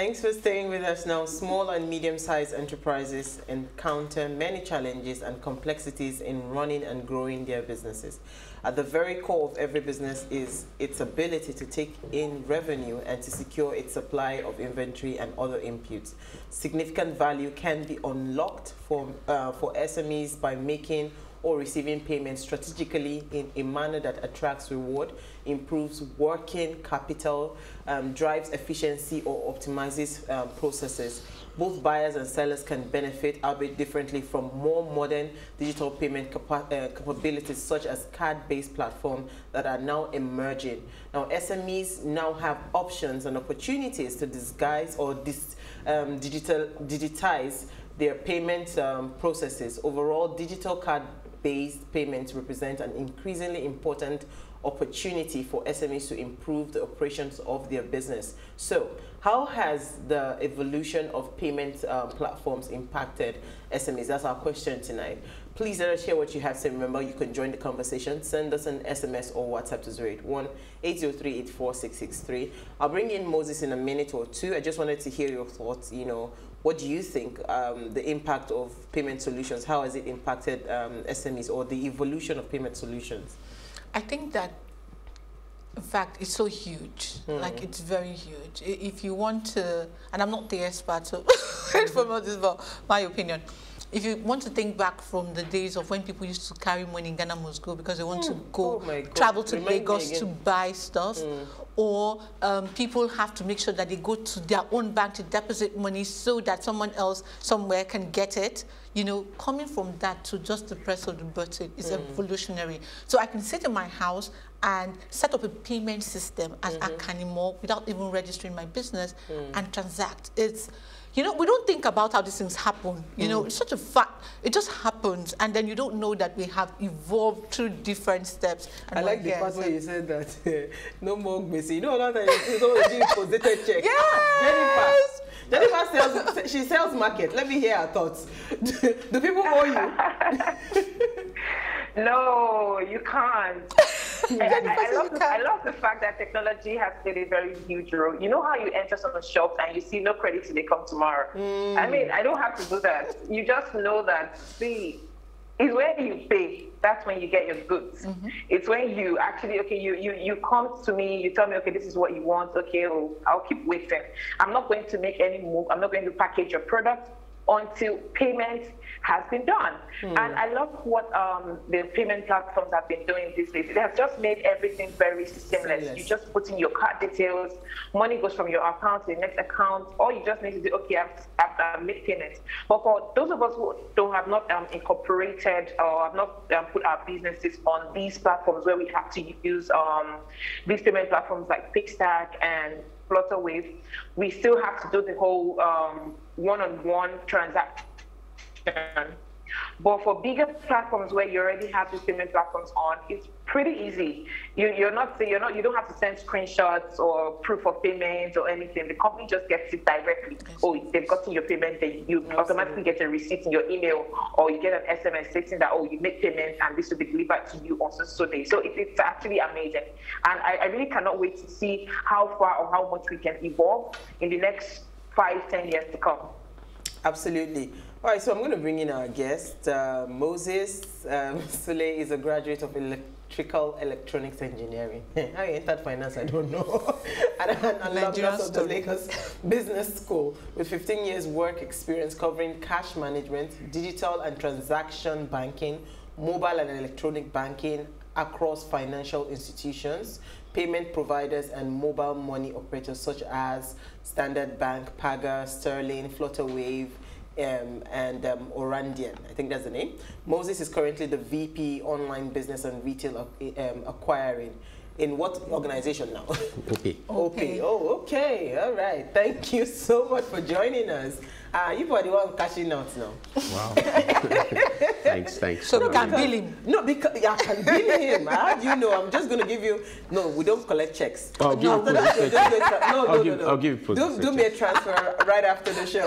Thanks for staying with us. Now, small and medium-sized enterprises encounter many challenges and complexities in running and growing their businesses. At the very core of every business is its ability to take in revenue and to secure its supply of inventory and other inputs. Significant value can be unlocked for SMEs by making or receiving payments strategically in a manner that attracts reward, improves working capital, drives efficiency, or optimizes processes. Both buyers and sellers can benefit, albeit differently, from more modern digital payment capabilities such as card-based platforms that are now emerging. Now, SMEs now have options and opportunities to disguise or digitize their payment processes. Overall, digital card-based payments represent an increasingly important opportunity for SMEs to improve the operations of their business. So, how has the evolution of payment platforms impacted SMEs? That's our question tonight. Please let us hear what you have to say. Remember, you can join the conversation. Send us an SMS or WhatsApp to 081-803-84663. I'll bring in Moses in a minute or two. I just wanted to hear your thoughts. You know, what do you think the impact of payment solutions? How has it impacted SMEs or the evolution of payment solutions? I think that, in fact, it's so huge. Mm. Like, it's very huge. If you want to, and I'm not the expert, so this is my opinion. If you want to think back from the days of when people used to carry money in Ghana must go because they want to go travel to Lagos to buy stuff, or people have to make sure that they go to their own bank to deposit money so that someone else somewhere can get it. You know, coming from that to just the press of the button is evolutionary. So I can sit in my house and set up a payment system at Akanimo without even registering my business and transact. It's, you know, we don't think about how these things happen. You know, it's such a fact. It just happens, and then you don't know that we have evolved through different steps. And I like the part where you said that no more missing. You know, a lot of times it's always doing positive check. Yes. Jennifer sells, she sells market. Let me hear her thoughts. Do people owe you? No, you can't. I love the fact that technology has played a very huge role. You know how you enter some shops and you see no credit till they come tomorrow? I mean, I don't have to do that. You just know that, see, it's where you pay. That's when you get your goods. It's when you actually, okay, you come to me, you tell me, okay, this is what you want, okay, well, I'll keep waiting. I'm not going to make any move. I'm not going to package your product until payment has been done. And I love what the payment platforms have been doing these days. They have just made everything very seamless. You just put in your card details, money goes from your account to the next account, or you just need to do, okay, I've made payments. But for those of us who have not incorporated or have not put our businesses on these platforms where we have to use these payment platforms like Paystack and Flutterwave, we still have to do the whole one-on-one transaction. But for bigger platforms where you already have these payment platforms on, it's pretty easy. You don't have to send screenshots or proof of payment or anything. The company just gets it directly. Oh, they've gotten your payment. You automatically get a receipt in your email, or you get an SMS stating that, oh, you made payment and this will be delivered to you on so day. So it's actually amazing, and I really cannot wait to see how far or how much we can evolve in the next 5-10 years to come. Absolutely. All right, so I'm going to bring in our guest, Moses Sule is a graduate of electronics engineering. How he entered finance, I don't know. And alumnus of the Lagos Business School with 15 years work experience covering cash management, digital and transaction banking, mobile and electronic banking across financial institutions, payment providers, and mobile money operators such as Standard Bank, Paga, Sterling, Flutterwave, and Orandian. I think that's the name. Moses is currently the VP Online Business and Retail Acquiring. In what organization now? Opay. Opay. Oh, okay. All right. Thank you so much for joining us. You are the one cashing out now. Wow. thanks. So you can bill him. No, because I can bill him. How do you know? I'm just going to give you. No, we don't collect checks. Oh, no, no, I'll give you. Do me a transfer right after the show.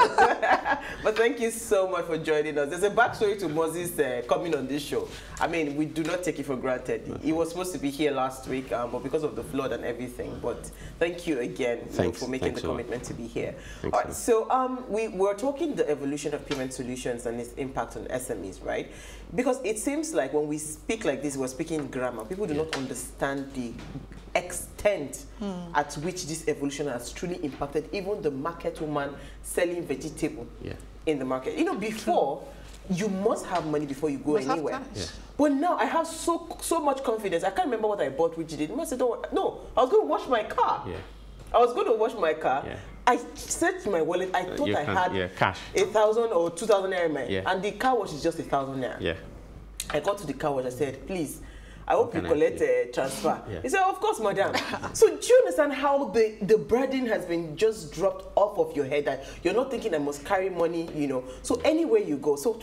But thank you so much for joining us. There's a backstory to Moses coming on this show. I mean, we do not take it for granted. He was supposed to be here last week, but because of the flood and everything. But thank you again for making the commitment to be here. All right, so we're talking the evolution of payment solutions and its impact on SMEs, right? Because it seems like when we speak like this, we're speaking grammar. People do not understand the extent at which this evolution has truly impacted even the market woman selling vegetable in the market. You know, before, you must have money before you go anywhere. But now I have so much confidence. I can't remember what I bought, which did. No, I was going to wash my car. Yeah. I was going to wash my car. Yeah. I searched my wallet. I thought I had cash, 1,000 or 2,000 naira, and the car wash is just 1,000 naira. Yeah. I got to the car wash. I said, "Please, I hope you collect a transfer." He said, "Of course, madam." So do you understand how the burden has been just dropped off of your head, that you're not thinking I must carry money, you know? So anywhere you go, so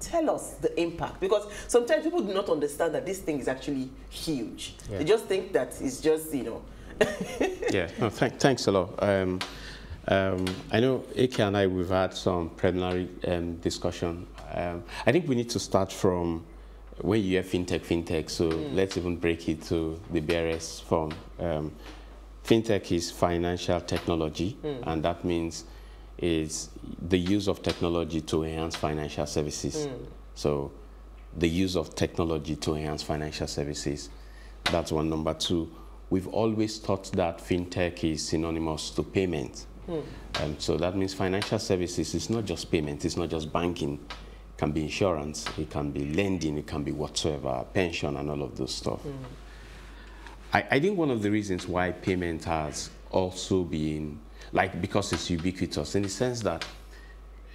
tell us the impact, because sometimes people do not understand that this thing is actually huge. Yeah. They just think that it's just, you know. No, thanks a lot. I know Eke and I, we've had some preliminary discussion. I think we need to start from when you have fintech. So let's even break it to the barest form. Fintech is financial technology, and that means is the use of technology to enhance financial services. So the use of technology to enhance financial services. That's one. Number two, we've always thought that fintech is synonymous to payment. So that means financial services is not just payment, it's not just banking. It can be insurance, it can be lending, it can be whatsoever, pension and all of those stuff. I think one of the reasons why payment has also been, like, because it's ubiquitous in the sense that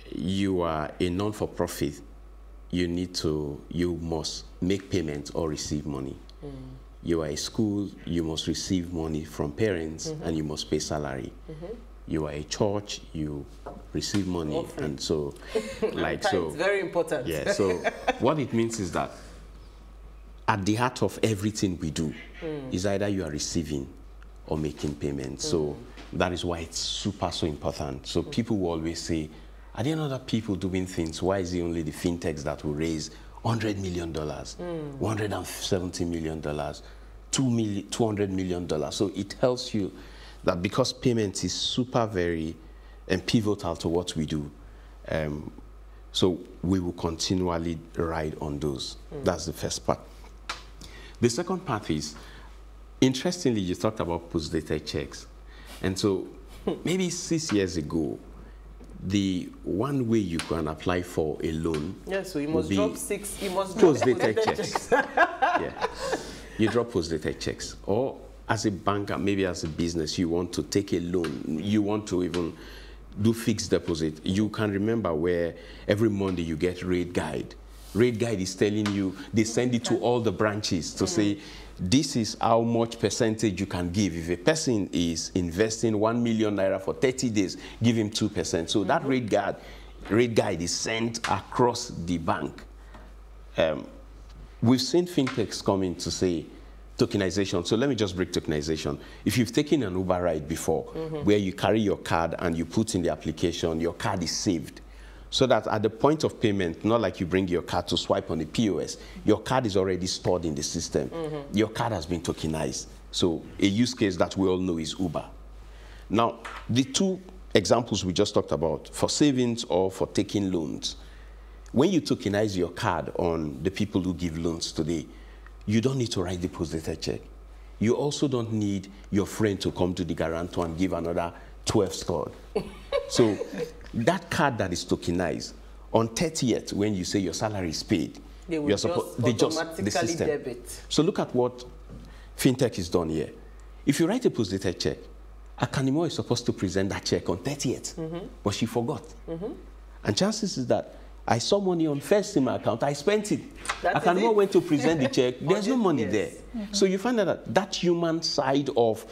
you are a non-for-profit, you must make payment or receive money. You are a school, you must receive money from parents and you must pay salary. You are a church, you receive money, and so, like, so it's very important. Yeah, so what it means is that at the heart of everything we do is either you are receiving or making payments. So that is why it's so important. So people will always say, are there not other people doing things? Why is it only the fintechs that will raise $100 million, $170 million, $200 million? So it tells you that because payment is very and pivotal to what we do, so we will continually ride on those. That's the first part. The second part is, interestingly, you talked about postdated checks. And so maybe 6 years ago, the one way you can apply for a loan, so you must drop postdated checks. You drop postdated checks. Or as a banker, maybe as a business, you want to take a loan, you want to even do fixed deposit. You can remember where every Monday you get rate guide. Rate guide is telling you, they send it to all the branches to say, this is how much percentage you can give. If a person is investing 1 million naira for 30 days, give him 2%. So that rate guide is sent across the bank. We've seen fintechs coming to say, tokenization. So let me just break tokenization. If you've taken an Uber ride before, where you carry your card and you put in the application, your card is saved. So that at the point of payment, not like you bring your card to swipe on the POS, your card is already stored in the system. Your card has been tokenized. So a use case that we all know is Uber. Now, the two examples we just talked about, for savings or for taking loans, when you tokenize your card on the people who give loans today, you don't need to write the postdated check. You also don't need your friend to come to the guarantor and give another 12 stored. So that card that is tokenized, on 30th, when you say your salary is paid, they will just automatically debit. So look at what fintech is done here. If you write a postdated check, Akanimo is supposed to present that check on 30th, but she forgot. And chances is that I saw money on first in my account, I spent it. I cannot went to present the check, there's no money there. So you find that human side of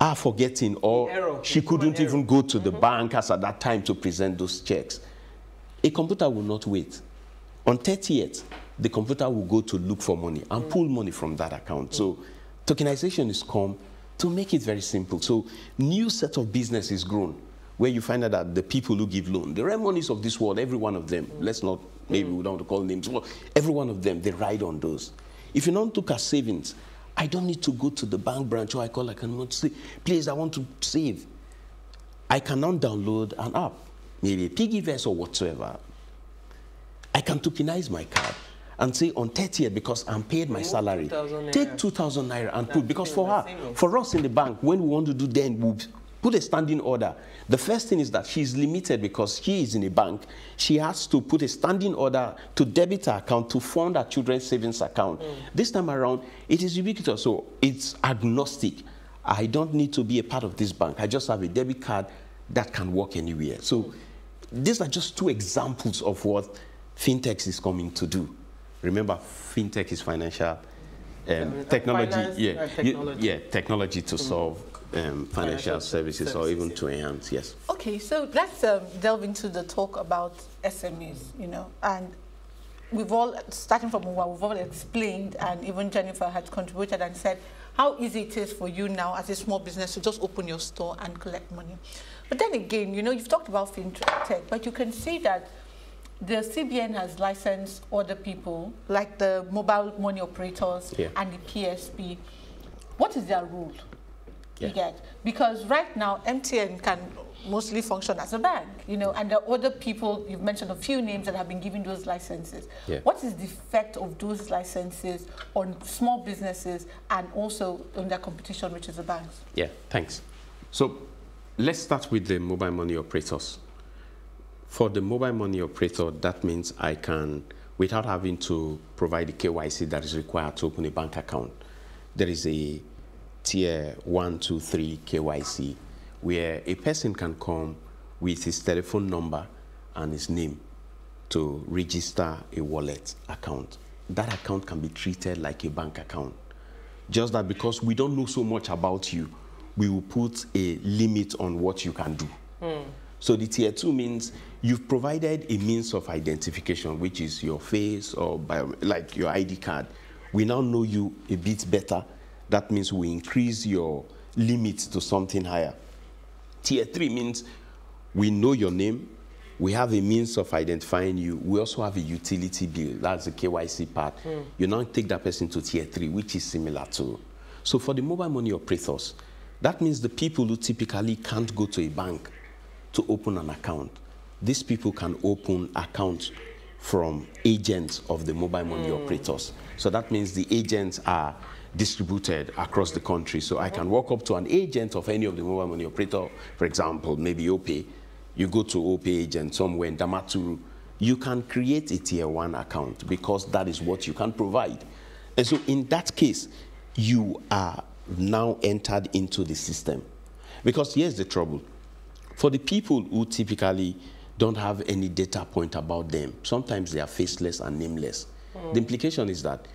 are forgetting, or she couldn't even go to the bankers at that time to present those checks. A computer will not wait. On 30th, the computer will go to look for money and pull money from that account. So tokenization is come to make it very simple. So new set of business is grown, where you find out that the people who give loan, the remonies of this world, every one of them, let's not, maybe we don't want to call names, well, every one of them, they ride on those. If you don't look at savings, I don't need to go to the bank branch or I call, I cannot say, please, I want to save. I cannot download an app, maybe a PiggyVest or whatsoever. I can tokenize my card and say on 30th, because I'm paid my salary, take 2,000 naira and put, because for her, for us in the bank, when we want to do then, we put a standing order. The first thing is that she's limited because she is in a bank. She has to put a standing order to debit her account to fund her children's savings account. This time around, it is ubiquitous, so it's agnostic. I don't need to be a part of this bank. I just have a debit card that can work anywhere. So these are just two examples of what FinTech is coming to do. Remember, FinTech is financial technology. Technology to solve financial services or even to enhance, yes. Okay, so let's delve into the talk about SMEs, and we've all, starting from what we've all explained, and even Jennifer had contributed and said how easy it is for you now as a small business to just open your store and collect money. But then again, you've talked about FinTech, but you can see that the CBN has licensed other people, like the mobile money operators and the PSP. What is their role? You get? Because right now, MTN can mostly function as a bank, and there are other people, you've mentioned a few names that have been given those licenses. What is the effect of those licenses on small businesses and also on their competition, which is the banks? Yeah, thanks. So let's start with the mobile money operators. For the mobile money operator, that means I can, without having to provide the KYC that is required to open a bank account, there is a tier 1, 2, 3 KYC where a person can come with his telephone number and his name to register a wallet account. That account can be treated like a bank account. Just that because we don't know so much about you, we will put a limit on what you can do. So the tier 2 means you've provided a means of identification, which is your face or like your ID card. We now know you a bit better. That means we increase your limits to something higher. Tier 3 means we know your name. We have a means of identifying you. We also have a utility bill. That's the KYC part. You now take that person to tier 3, which is similar to. So for the mobile money operators, that means the people who typically can't go to a bank to open an account. These people can open accounts from agents of the mobile money operators. So that means the agents are distributed across the country. So I can walk up to an agent of any of the mobile money operator, for example, maybe Opay. You go to Opay agent somewhere in Damaturu, you can create a tier 1 account because that is what you can provide. And so in that case, you are now entered into the system. Because here's the trouble. For the people who typically don't have any data point about them, sometimes they are faceless and nameless. The implication is that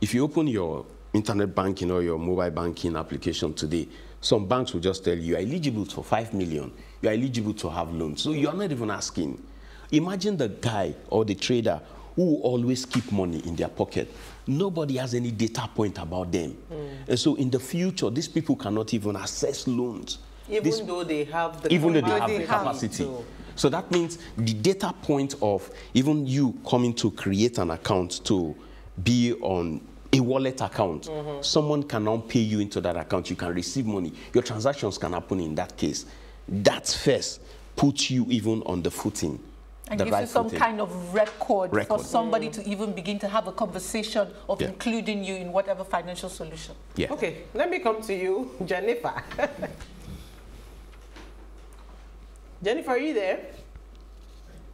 if you open your internet banking or your mobile banking application today, some banks will just tell you, you're eligible for 5 million, you're eligible to have loans. So you're not even asking. Imagine the guy or the trader who always keep money in their pocket. Nobody has any data point about them. And so in the future, these people cannot even access loans. Even though they have the capacity. So that means the data point of even you coming to create an account to be on a wallet account, someone cannot pay you into that account. You can receive money. Your transactions can happen in that case. That first puts you even on the footing. And gives you some kind of record for somebody to even begin to have a conversation of including you in whatever financial solution. Okay, let me come to you, Jennifer. Jennifer, are you there?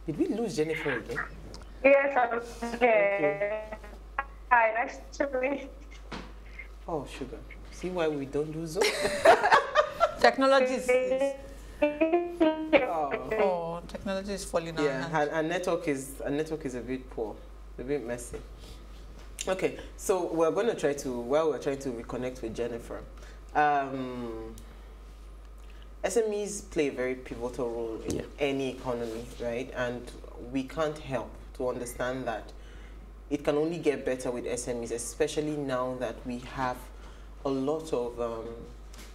Did we lose Jennifer again? Yes, I'm here. Hi, nice to meet you. Oh, sugar. See why we don't lose Zoom? Technology is... Oh, technology is falling out. Yeah, our network is a bit poor, a bit messy. Okay, so we're going to try to, while we're trying to reconnect with Jennifer, SMEs play a very pivotal role in any economy, right? And we can't help to understand that it can only get better with SMEs, especially now that we have a lot of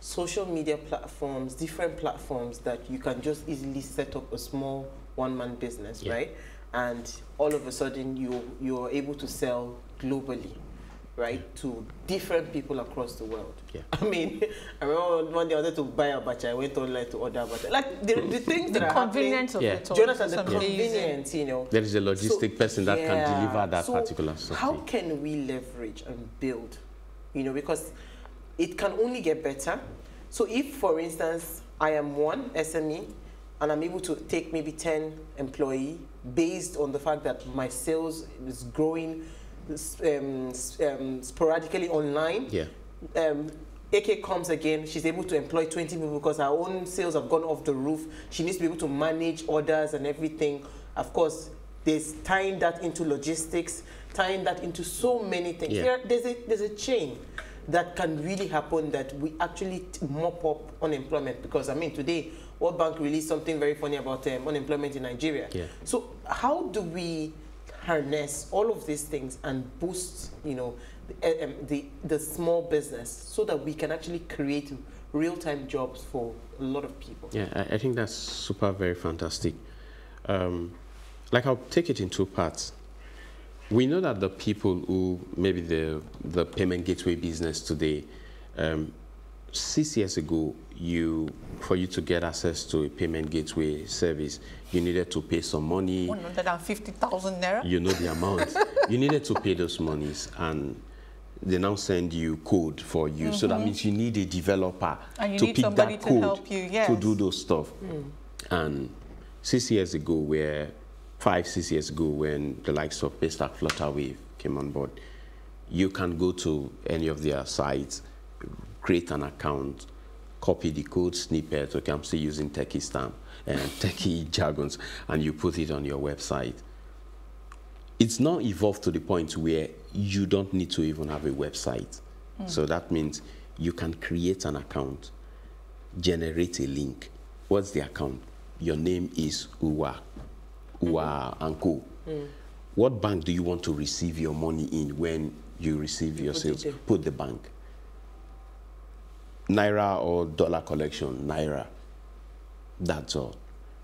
social media platforms, different platforms that you can just easily set up a small one-man business, right? And all of a sudden, you're able to sell globally, right, to different people across the world. I mean, I remember one day I wanted to buy a batch, I went online to order a batch. Like, the things that are happening, the convenience of it all. Jonathan, the convenience, you know. There is a logistic person that can deliver that particular stuff. How can we leverage and build, you know, because it can only get better. So if, for instance, I am one SME, and I'm able to take maybe 10 employees based on the fact that my sales is growing sporadically online. AK comes again, she's able to employ 20 people because her own sales have gone off the roof. She needs to be able to manage orders and everything. Of course, there's tying that into logistics, tying that into so many things. There's a chain that can really happen that we actually mop up unemployment, because, I mean, today, World Bank released something very funny about unemployment in Nigeria. So how do we harness all of these things and boost, you know, the small business so that we can actually create real-time jobs for a lot of people? I think that's super, very fantastic. Like, I'll take it in two parts. We know that the people who, maybe the payment gateway business today, 6 years ago, for you to get access to a payment gateway service, you needed to pay some money. 150,000 naira. You know the amount. You needed to pay those monies, and they now send you code for you. So that means you need a developer to pick that code help you, to do those stuff. And 6 years ago, where 5-6 years ago, when the likes of Paystack, Flutterwave came on board, you can go to any of their sites, create an account, copy the code snippet. Okay, I'm still using techie stamp and techie jargons, and you put it on your website. It's now evolved to the point where you don't need to even have a website. So that means you can create an account, generate a link. What's the account? Your name is Uwa. Uwa & Co. What bank do you want to receive your money in when you receive your sales? Put the bank. Naira or dollar collection, Naira. That's all.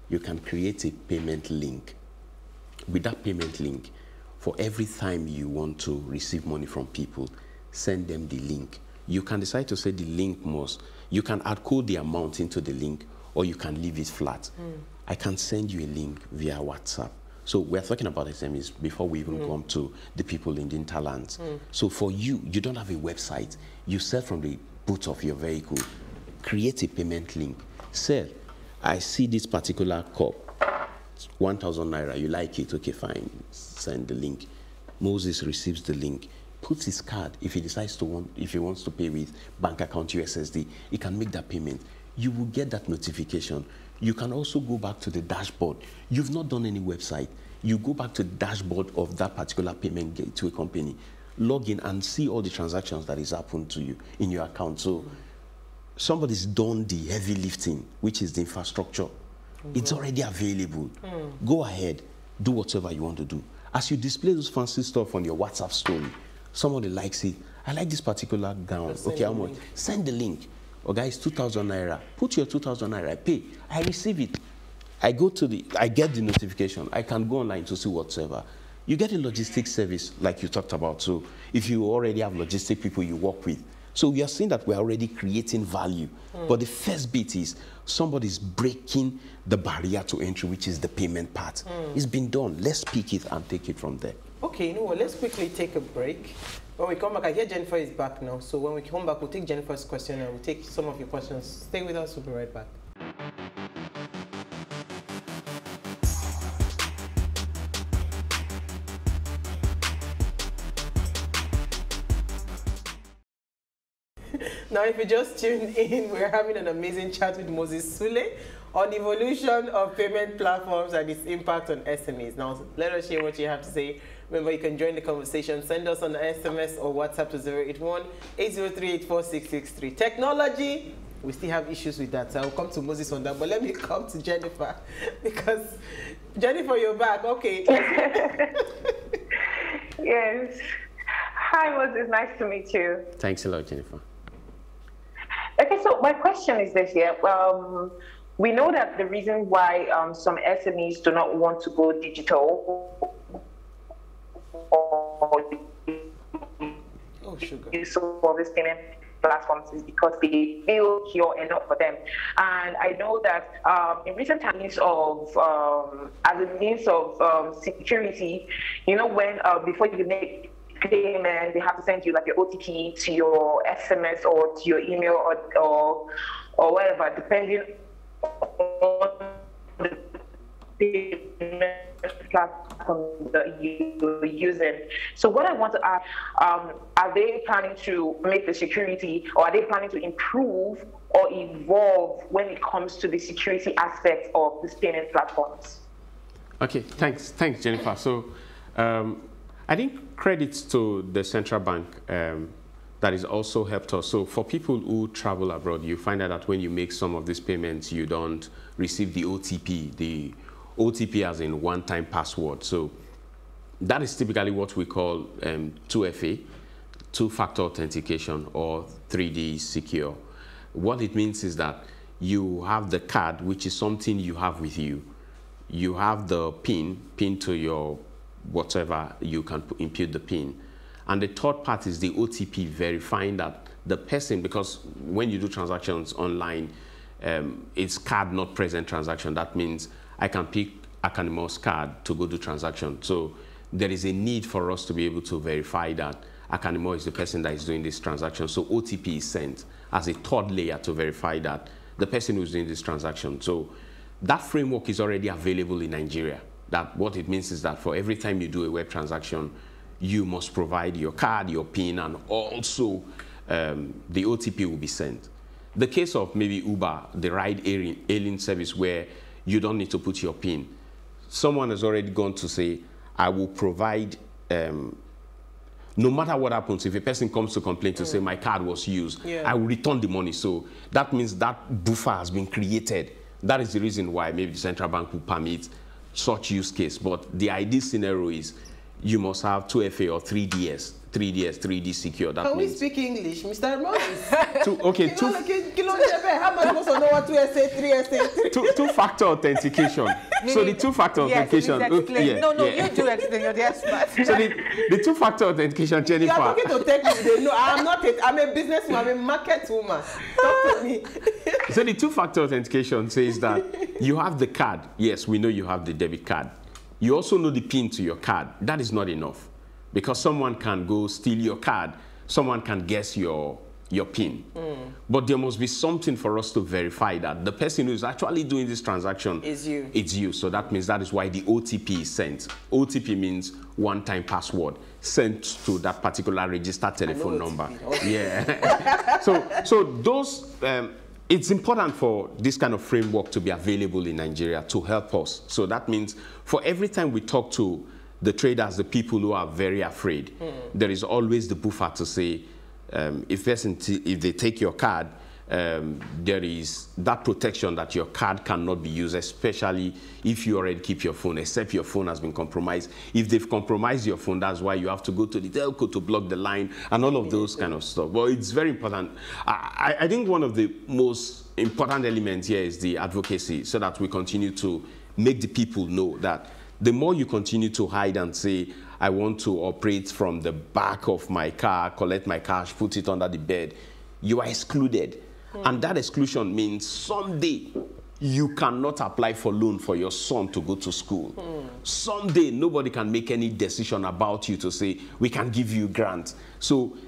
You can create a payment link. With that payment link, for every time you want to receive money from people, send them the link. You can decide to say the link must. You can add code the amount into the link, or you can leave it flat. I can send you a link via WhatsApp. So we're talking about SMEs before we even come to the people in the hinterlands. So for you, you don't have a website. You sell from the boot of your vehicle. Create a payment link. Sell. I see this particular cup, 1,000 naira. You like it? Okay, fine. Send the link. Moses receives the link, puts his card. If he decides to if he wants to pay with bank account USSD, he can make that payment. You will get that notification. You can also go back to the dashboard. You've not done any website. You go back to the dashboard of that particular payment gateway company, log in and see all the transactions that is happened to you in your account. So somebody's done the heavy lifting, which is the infrastructure. It's already available. Go ahead, do whatever you want to do. As you display those fancy stuff on your WhatsApp story, somebody likes it. I like this particular gown. Okay, how much? Send the link. Oh, guys, 2,000 naira. Put your 2,000 naira. I pay. I receive it. I get the notification. I can go online to see whatsoever. You get a logistics service like you talked about. So if you already have logistic people you work with. So we are seeing that we're already creating value. But the first bit is somebody's breaking the barrier to entry, which is the payment part. It's been done. Let's pick it and take it from there. Okay, you know what? Let's quickly take a break. When we come back, I hear Jennifer is back now. So when we come back, we'll take Jennifer's question and we'll take some of your questions. Stay with us. We'll be right back. Now, if you just tuned in, we're having an amazing chat with Moses Sule on the evolution of payment platforms and its impact on SMEs. Now, let us hear what you have to say. Remember, you can join the conversation. Send us an SMS or WhatsApp to 081-803-846663. Technology we still have issues with that. So I'll come to Moses on that, but let me come to Jennifer, because Jennifer, you're back. Okay. Yes. Hi, Moses. Nice to meet you. Thanks a lot, Jennifer. Okay, so my question is this here. We know that the reason why some SMEs do not want to go digital or use all these payment platforms is because they feel here enough for them. And I know that in recent times of as a means of security, you know, when before you make payment, they have to send you like your OTP to your SMS or to your email or whatever, depending on the payment platform that you're using. So what I want to ask, are they planning to make the security, or are they planning to improve or evolve when it comes to the security aspect of these payment platforms? Okay, thanks Jennifer. So I think credits to the central bank that has also helped us. So for people who travel abroad, you find out that when you make some of these payments, you don't receive the OTP, as in one-time password. So that is typically what we call 2FA, two-factor authentication, or 3D secure. What it means is that you have the card, which is something you have with you. You have the pin to your whatever, you can impute the pin. And the third part is the OTP, verifying that the person, because when you do transactions online, it's card not present transaction. That means I can pick Akanimo's card to go do transaction. So there is a need for us to be able to verify that Akanimo is the person that is doing this transaction. So OTP is sent as a third layer to verify that the person who's doing this transaction. So that framework is already available in Nigeria. That what it means is that for every time you do a web transaction, you must provide your card, your PIN, and also the OTP will be sent. The case of maybe Uber, the ride hailing service, where you don't need to put your PIN. Someone has already gone to say, I will provide, no matter what happens, if a person comes to complain to say my card was used, I will return the money. So that means that buffer has been created. That is the reason why maybe the central bank will permit such use case. But the ideal scenario is you must have 2FA or 3DS, 3D secure. That Can we speak English, Mr. Moses? Okay, two-factor authentication. So the two-factor authentication. You do explain. You're smart. So the two-factor authentication, Jennifer. You are talking to tech people. No, I'm not. I'm a businesswoman. I'm a market woman. Talk to me. So the two-factor authentication says that you have the card. Yes, we know you have the debit card. You also know the PIN to your card. That is not enough, because someone can go steal your card, someone can guess your PIN. But there must be something for us to verify that the person who is actually doing this transaction is you. It's you. So that means that is why the OTP is sent. OTP means one-time password sent to that particular registered telephone number. Yeah. so those, it's important for this kind of framework to be available in Nigeria to help us. So that means for every time we talk to the traders, the people who are very afraid, there is always the buffer to say, if they take your card, there is that protection that your card cannot be used, especially if you already keep your phone, except your phone has been compromised. If they've compromised your phone, that's why you have to go to the telco to block the line and all of those kind of stuff. Well, it's very important. I think one of the most important elements here is the advocacy, so that we continue to make the people know that the more you continue to hide and say, I want to operate from the back of my car, collect my cash, put it under the bed, you are excluded. And that exclusion means someday you cannot apply for loan for your son to go to school. Someday nobody can make any decision about you to say, we can give you grant. So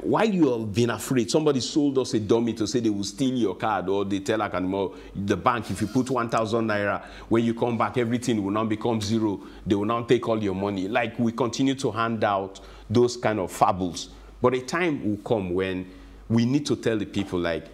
while you have been afraid, somebody sold us a dummy to say they will steal your card, or they tell the bank, if you put 1,000 naira, when you come back, everything will now become zero. They will now take all your money. Like, we continue to hand out those kind of fables. But a time will come when we need to tell the people, like,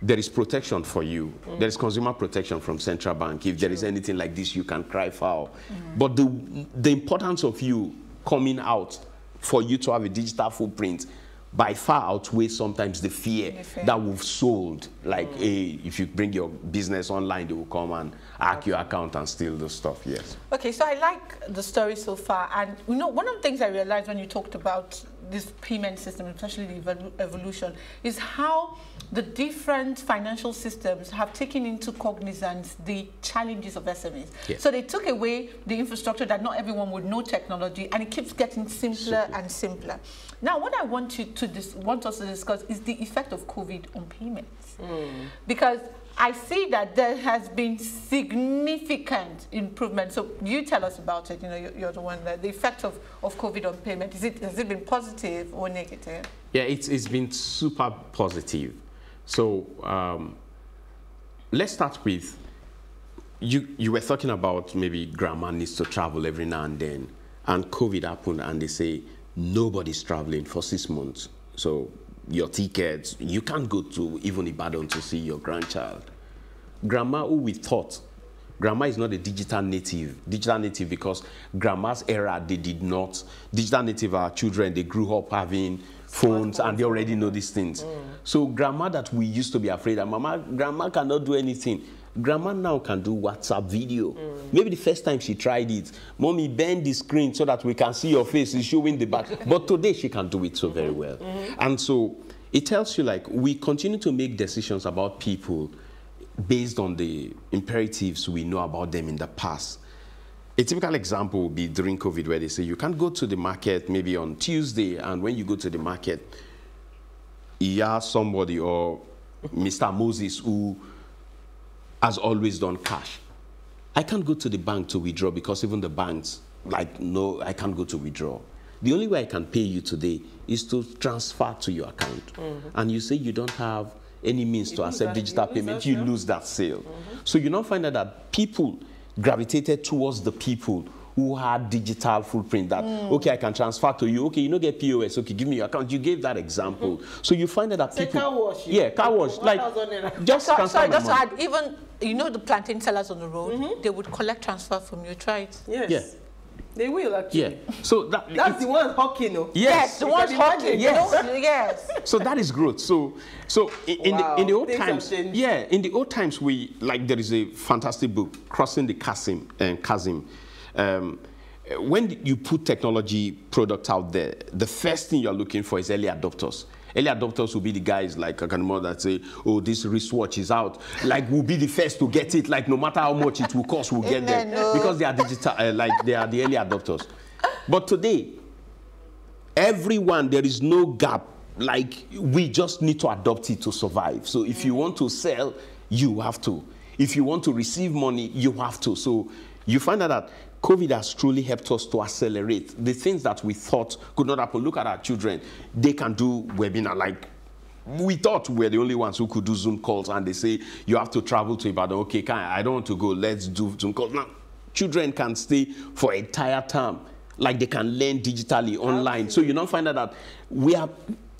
there is protection for you. There is consumer protection from central bank. If there is anything like this, you can cry foul. But the importance of you coming out, for you to have a digital footprint, by far outweighs sometimes the fear that we've sold. Like, hey, if you bring your business online, they will come and hack your account and steal the stuff. Yes. Okay, so I like the story so far. And you know, one of the things I realized when you talked about this payment system, especially the evolution, is how the different financial systems have taken into cognizance the challenges of SMEs. Yes. So they took away the infrastructure that not everyone would know technology, and it keeps getting simpler and simpler. Now, what I want you to want us to discuss is the effect of COVID on payments, because I see that there has been significant improvement. So you tell us about it. You know, you're the one that the effect of COVID on payment. Has it been positive or negative? Yeah, it's been super positive. So let's start with you were talking about maybe grandma needs to travel every now and then, and COVID happened, and they say nobody's traveling for 6 months. So your tickets, you can't go to even Ibadan to see your grandchild. Grandma, who we thought, grandma is not a digital native because grandma's era, they did not. Digital native are children, they grew up having phones and they already know these things. So grandma that we used to be afraid of, grandma cannot do anything. Grandma now can do WhatsApp video. Maybe the first time she tried it, mommy, bend the screen so that we can see your face, it's showing the back. But today she can do it so very well. And so it tells you, like, we continue to make decisions about people based on the imperatives we know about them in the past. A typical example would be during COVID, where they say you can't go to the market maybe on Tuesday, and when you go to the market, you ask somebody or Mr. Moses, who has always done cash. I can't go to the bank to withdraw because even the banks, like, no, I can't go to withdraw. The only way I can pay you today is to transfer to your account. And you say you don't have any means to accept digital payment, you lose that sale. So you now find out that people gravitated towards the people who had digital footprint that, okay, I can transfer to you, okay, you don't get POS, okay, give me your account. You gave that example. So you find that people... Car wash. Yeah, car wash. Like, just transfer. Sorry, just to add, even, you know, the plantain sellers on the road, they would collect transfer from you, try it. Yes. Yeah. They will, actually. Yeah. So that's the one hawking, no? Yes, the one hawking. Yes. So that is growth. So in the old times, in the old times, we, like, there is a fantastic book, Crossing the Chasm, when you put technology products out there, the first thing you're looking for is early adopters. Early adopters will be the guys like Akanmo that say, oh, this wristwatch is out. Like, we'll be the first to get it. Like, no matter how much it will cost, we'll get there. Because they are digital, like, they are the early adopters. But today, everyone, there is no gap. Like, we just need to adopt it to survive. So if you want to sell, you have to. If you want to receive money, you have to. So you find out that COVID has truly helped us to accelerate the things that we thought could not happen. Look at our children. They can do webinar. Like, we thought we were the only ones who could do Zoom calls, and they say, you have to travel to Ibadan. Okay, I don't want to go. Let's do Zoom calls. Now, children can stay for an entire term. Like, they can learn digitally, online. Absolutely. So you now find out that we are...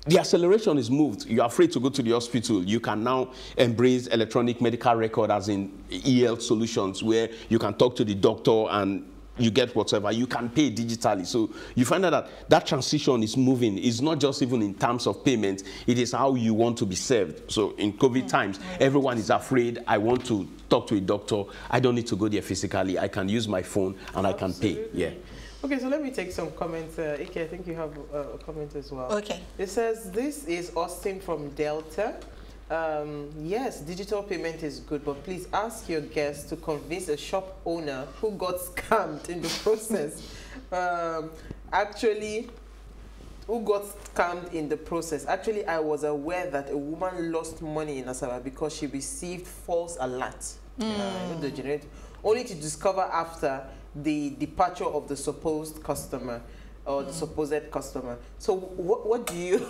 The acceleration is moved. You're afraid to go to the hospital. You can now embrace electronic medical record, as in e-health solutions, where you can talk to the doctor and you get whatever. You can pay digitally. So you find out that that transition is moving. It's not just even in terms of payment. It is how you want to be served. So in COVID times, everyone is afraid. I want to talk to a doctor. I don't need to go there physically. I can use my phone and I can pay. Yeah. Okay, so let me take some comments. Ike, I think you have a comment as well. Okay. It says, this is Austin from Delta. Yes, digital payment is good, but please ask your guests to convince a shop owner who got scammed in the process. Actually, I was aware that a woman lost money in Asaba because she received false alert. Only to discover after the departure of the supposed customer or the supposed customer. So what do you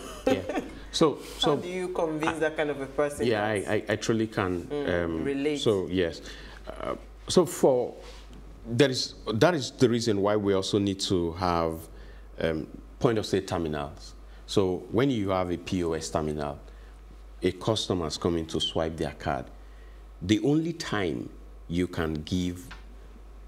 how do you convince that kind of a person? Yeah, I truly can relate. So yes, that is the reason why we also need to have point of sale terminals. So when you have a POS terminal, a customer is coming to swipe their card. The only time you can give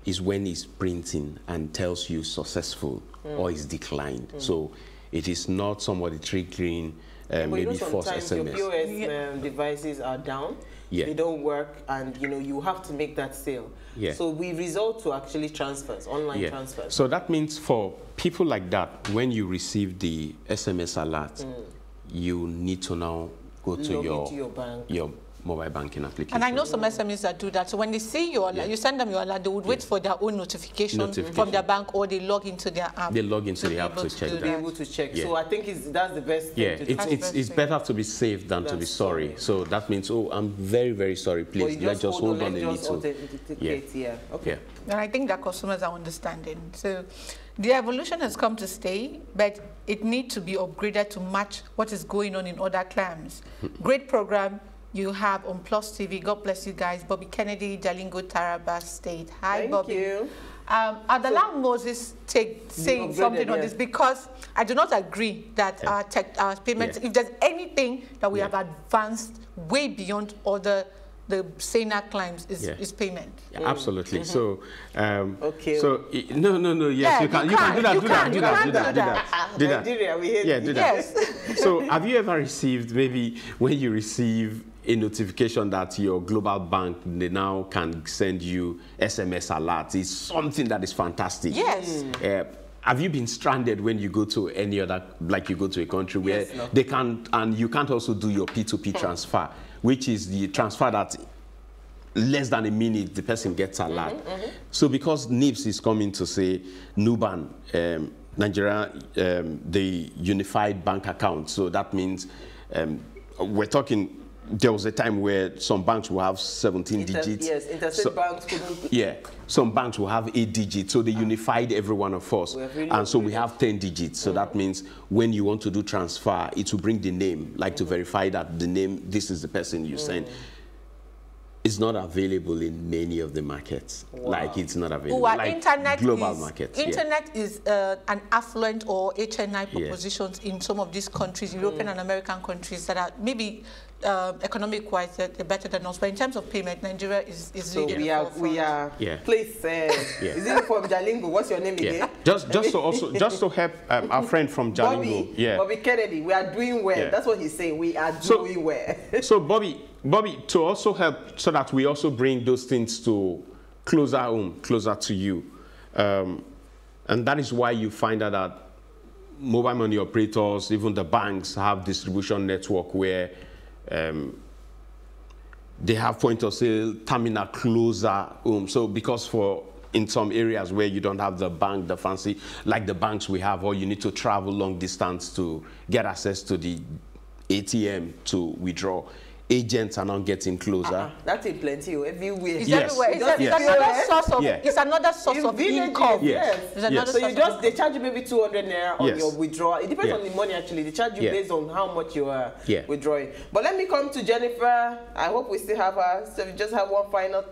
is when it's printing and tells you successful or it's declined. So It is not somebody triggering maybe false SMS. Your POS devices are down. Yeah. They don't work, and you know you have to make that sale. Yeah. So we resort to actually transfers, online transfers. So that means for people like that, when you receive the SMS alert, you need to now go to your bank. Your mobile banking application. And I know some SMEs that do that. So when they see your alert, you send them your alert, they would wait for their own notification, from their bank, or they log into their app. They log into the app to check that. Be able to check. Yeah. So I think that's the best thing to do. It's better to be safe than to be sorry. So that means, oh, I'm very, very sorry. Please, let's just hold on a little. Okay. And I think that consumers are understanding. So the evolution has come to stay, but it needs to be upgraded to match what is going on in other clams. Great program you have on PlusTV. God bless you guys. Bobby Kennedy, Jalingo, Taraba State. Hi, Bobby. Thank you. I'd allow Moses saying something on this, because I do not agree that our, our payments, if there's anything that we have advanced way beyond other the saner climbs is payment. Yeah, absolutely. So, you can do that. So, have you ever received, maybe when you receive a notification that your global bank, they now can send you SMS alerts? It's something that is fantastic. Yes. Have you been stranded when you go to any other, like you go to a country where they can't, and you can't also do your P2P transfer, which is the transfer that less than a minute the person gets a lot. So because NIPS is coming to say Nuban, Nigeria, the unified bank account. So that means we're talking. There was a time where some banks will have 17 digits. Yes, interstate banks couldn't. Yeah, some banks will have 8 digits. So they unified every one of us. Really, and so we have 10 digits. So that means when you want to do transfer, it will bring the name, like to verify that the name, this is the person you send. It's not available in many of the markets. Wow. Like it's not available. Well, like internet global markets. Internet is an affluent or HNI propositions in some of these countries, European and American countries, that are maybe economic-wise better than us. But in terms of payment, Nigeria is so really please, is it from Jalingo? What's your name again? Just to also to help our friend from Jalingo, Bobby Kennedy. We are doing well. Yeah. That's what he's saying. We are doing well. So Bobby, to also help, so that we also bring those things to closer home, closer to you, and that is why you find out that mobile money operators, even the banks, have distribution network where they have point of sale terminal closer home. So because for in some areas where you don't have the bank, the fancy, like the banks we have, or you need to travel long distance to get access to the ATM to withdraw, agents are not getting closer. That's in plenty everywhere. It's everywhere. It's another source of income. So you just they charge you maybe 200 naira on your withdrawal. It depends on the money actually. They charge you based on how much you are withdrawing. But let me come to Jennifer. I hope we still have her. So we just have one final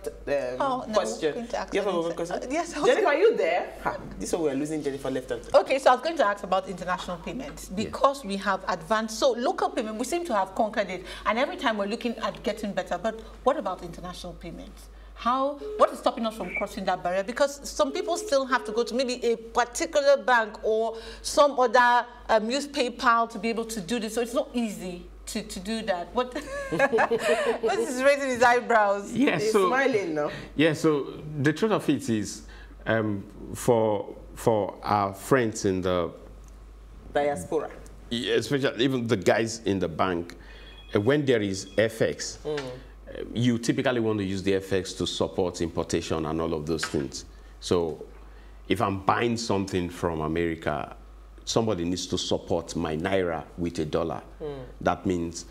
question. Yes, Jennifer, are you there? This one we are losing Jennifer left hand. Okay, so I was going to ask about international payments, because we have advanced. So local payment, we seem to have conquered it, and every time we're looking at getting better. But what about international payments? What is stopping us from crossing that barrier? Because some people still have to go to maybe a particular bank or some other use PayPal to be able to do this. So it's not easy to do that. What? This is raising his eyebrows. Yes, he's smiling now. Yeah, so the truth of it is, for our friends in the diaspora, especially even the guys in the bank, when there is FX, you typically want to use the FX to support importation and all of those things. So if I'm buying something from America, somebody needs to support my naira with a dollar. That means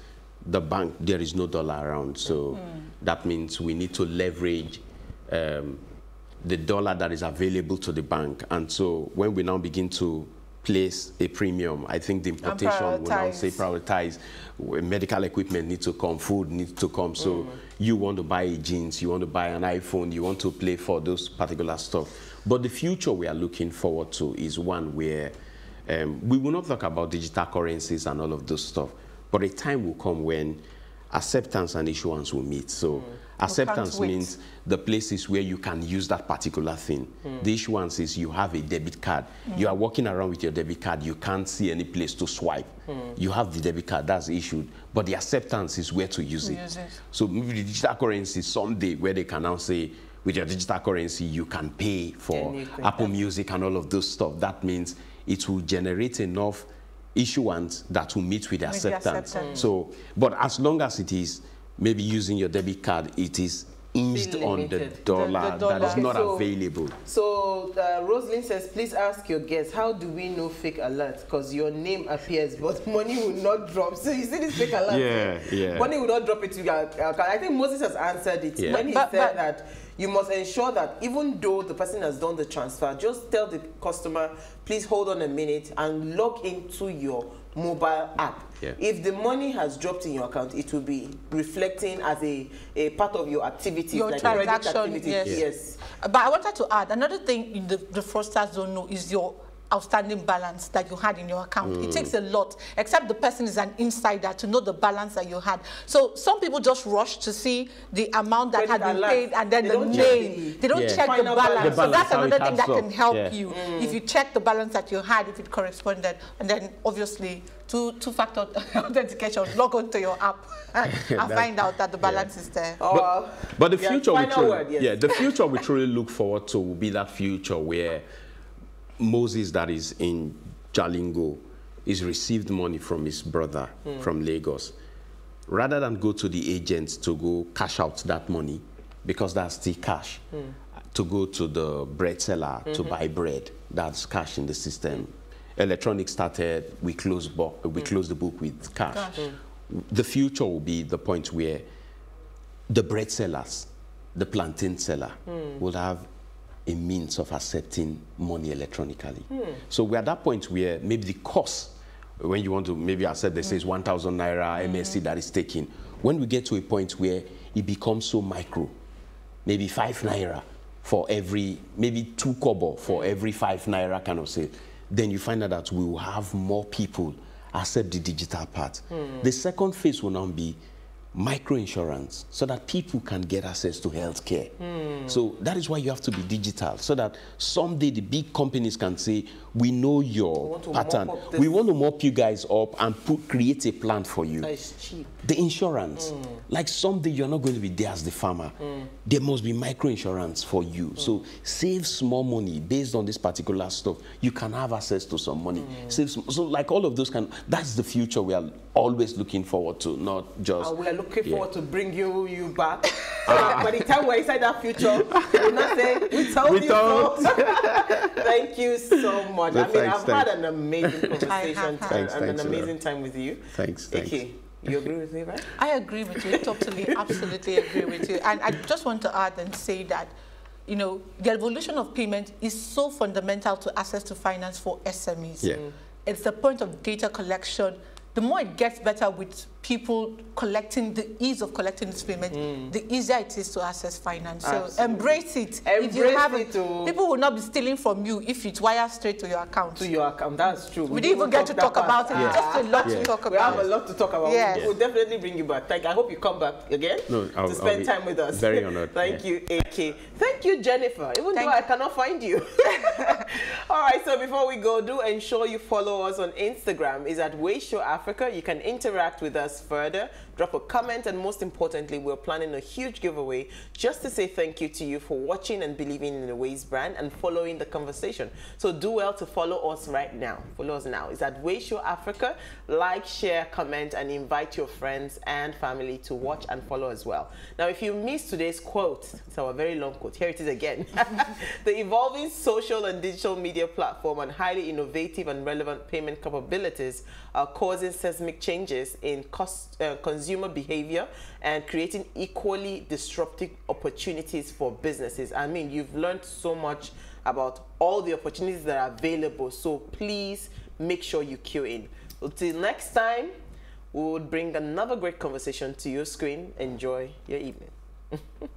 the bank, there is no dollar around. So that means we need to leverage the dollar that is available to the bank. And so when we now begin to place a premium, I think the importation will now say prioritize. Medical equipment needs to come, food needs to come. So you want to buy jeans, you want to buy an iPhone, you want to play for those particular stuff. But the future we are looking forward to is one where we will not talk about digital currencies and all of those stuff, but a time will come when acceptance and issuance will meet. So acceptance means the places where you can use that particular thing. The issuance is you have a debit card. You are walking around with your debit card. You can't see any place to swipe. You have the debit card that's issued, but the acceptance is where to use it. So maybe the digital currency someday where they can now say, with your digital currency, you can pay for Apple Music and all of those stuff. That means it will generate enough issuance that will meet with acceptance. So, but as long as it is maybe using your debit card, it is eased on the dollar that is not available. So Rosalind says, please ask your guests, how do we know fake alerts? Because your name appears, but money will not drop. So you see this fake alert? Money will not drop it to your account. I think Moses has answered it when he said that you must ensure that even though the person has done the transfer, just tell the customer, please hold on a minute and log into your mobile app. If the money has dropped in your account, it will be reflecting as a part of your activity, your transaction. Yes. But I wanted to add another thing the fraudsters don't know is your outstanding balance that you had in your account. It takes a lot, except the person is an insider, to know the balance that you had. So some people just rush to see the amount that had been paid and then the name. They don't check the balance. So that's another thing that can help you. If you check the balance that you had, if it corresponded, and then obviously two-factor authentication, log on to your app and find out that the balance is there. But the future we truly, the future we truly look forward to will be that future where Moses, that is in Jalingo, is received money from his brother from Lagos. Rather than go to the agent to go cash out that money, because that's still cash, to go to the bread seller to buy bread, that's cash in the system. Electronics started, we closed the book with cash. The future will be the point where the bread sellers, the plantain seller, will have a means of accepting money electronically. So we're at that point where maybe the cost, when you want to maybe accept, they say it's 1,000 Naira MSC that is taken. When we get to a point where it becomes so micro, maybe 5 Naira for every, maybe 2 kobo for every 5 Naira kind of sale, then you find out that we will have more people accept the digital part. The second phase will now be microinsurance, so that people can get access to healthcare. So that is why you have to be digital, so that someday the big companies can say, we know your pattern. We want to mop you guys up and create a plan for you. It's cheap. The insurance, like someday you're not going to be there as the farmer. There must be microinsurance for you. So save small money based on this particular stuff. You can have access to some money. So like all of those kind, that's the future we are always looking forward to, not just... looking forward to bring you back. By the time we're inside that future, we'll not say, we told you so. Thank you so much. No, I mean, I've had an amazing conversation and an amazing time with you. Thanks. You agree with me, right? I agree with you. Totally, absolutely agree with you. And I just want to add and say that, you know, the evolution of payment is so fundamental to access to finance for SMEs. It's the point of data collection. The more it gets better with people collecting, the ease of collecting this payment, the easier it is to access finance. So embrace it. If you have it, people will not be stealing from you if it wires straight to your account. To your account, that's true. We didn't even get to talk about it. Just a lot to talk about. We have a lot to talk about. We'll definitely bring you back. I hope you come back again to spend time with us. Very honored. Thank you, AK. Thank you, Jennifer. Even though I cannot find you. All right. So before we go, do ensure you follow us on Instagram. It's at WAYS Show Africa. You can interact with us further, drop a comment, and most importantly, we're planning a huge giveaway just to say thank you to you for watching and believing in the WAYS brand and following the conversation. So do well to follow us right now. Follow us now. It's at WAYS Show Africa. Like, share, comment, and invite your friends and family to watch and follow as well. Now, if you missed today's quote, it's our very long quote. Here it is again. The evolving social and digital media platform and highly innovative and relevant payment capabilities are causing seismic changes in consumer behavior and creating equally disruptive opportunities for businesses. I mean, you've learned so much about all the opportunities that are available, so please make sure you queue in. Until next time, we will bring another great conversation to your screen. Enjoy your evening.